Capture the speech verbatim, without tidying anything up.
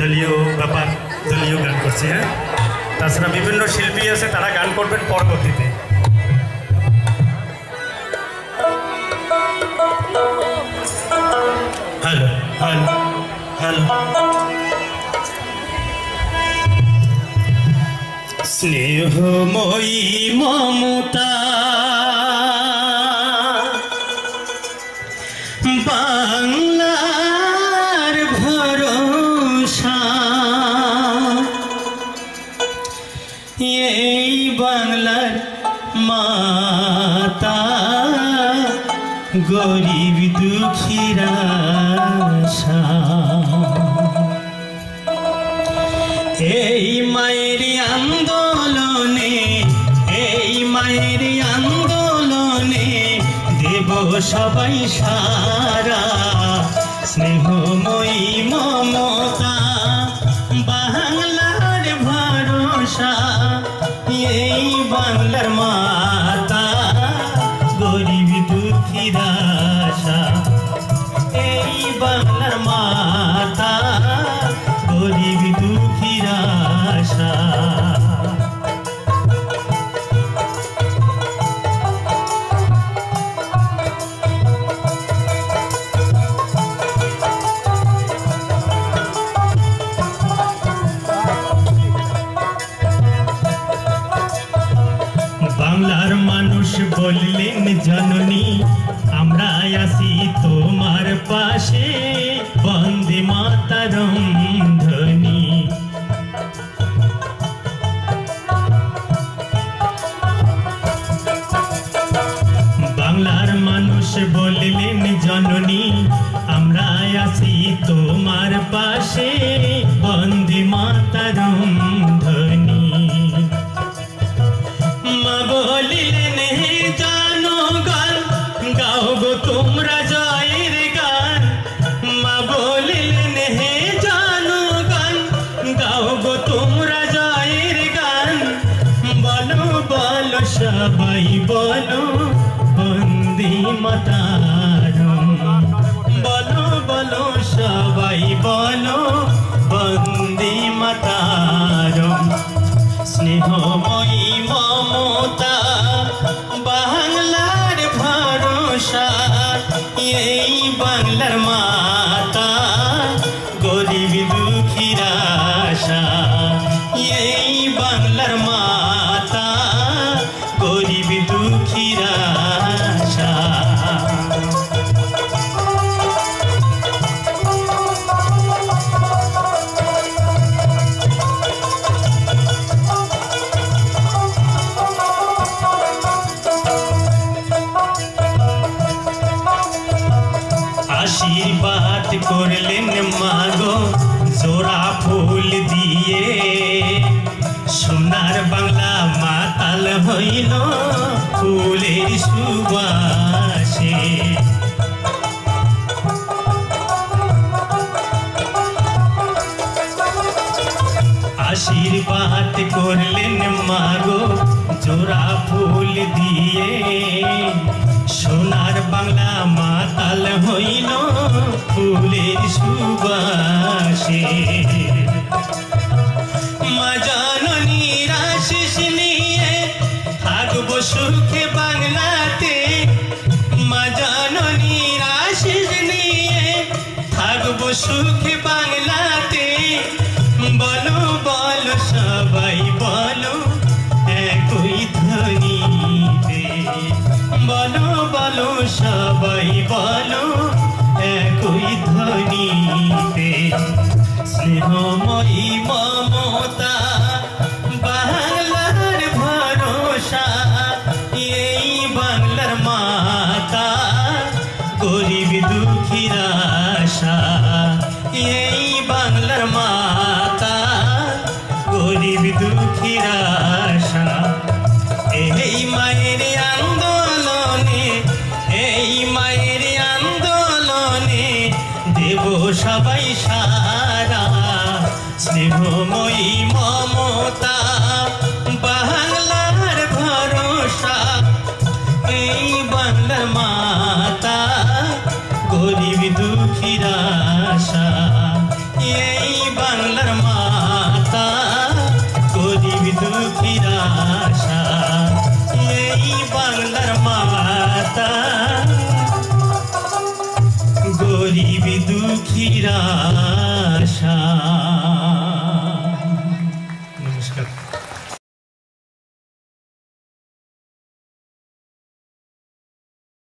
দলীয় ব্যাপার দলীয় গান করছি। হ্যাঁ, তাছাড়া বিভিন্ন শিল্পী আছে তারা গান করবেন পরবর্তীতে। হ্যালো হ্যালো হ্যালো স্নেহময়ী মমতা বাংলার ভরসা, এই বাংলার মাতা গরিব দুঃখীরা আশা, এই মায়ের আন্দোলনে এই মায়ের আন্দোলনে দেব সবাই সারা। স্নেহময়ী মমতা বাংলার ভরসা, এই বাংলার মাতা গরিব দুঃখীরা আশা, এই বাংলার মাতা গরিব দুঃখীরা আশা। বাংলার মানুষ বললেন জননী আমরা আসি তোমার পাশে, বন্দে মাতরম ধ্বনি বাংলার মানুষ বললেন জননী আমরা আসি তোমার পাশে, বন্দে মাতরম ধ্বনি। মা বলিলেন হে জনগণ গাও গো তোমরা জয়ের গান, মা বলিলেন হে জনগণ গাও গো তোমরা জয়ের গান, বলো বলো সবাই বলো বন্দে মাতরম, বলো বলো সবাই বলো বন্দে মাতরম। স্নেহময়ী মমতা বাংলার ভরসা, এই বাংলার মাতা গরিব দুঃখীরা আশা, এই বাংলার মাতা গরিব দুঃখীরা আশা। আশীর্বাদ করলেন মাগো জোড়া ফুল দিয়ে, সোনার বাংলা মাতাল হইল ফুলের সুবাসে। আশীর্বাদ করলেন মাগো জোড়া ফুল দিয়ে, সোনার বাংলা মাতাল হইল ফুলের সুবাসে। মা জননীর আশীষ নিয়ে থাকব সুখে বাংলাতে, মা জননীর আশীষ নিয়ে থাকব সুখে বাংলাতে, বলো বলো সবাই বলো একই ধ্বনিতে, বলো বলো সবাই বলো একই ধ্বনিতে। স্নেহময়ী মমতা বাংলার ভরসা, এই বাংলার মাতা গরিব দুঃখীরা আশা, এই বাংলার মাতা গরিব দুঃখীরা আশা। এই মায়ের আন্দোলনে এই মায়ের আন্দোলনে দেব সবাই সারা। স্নেহময়ী মমতা বাংলার ভরসা, এই বাংলার মাতা গরিব দুঃখীরা আশা, এই বাংলা গরিব দুঃখীরা আশা।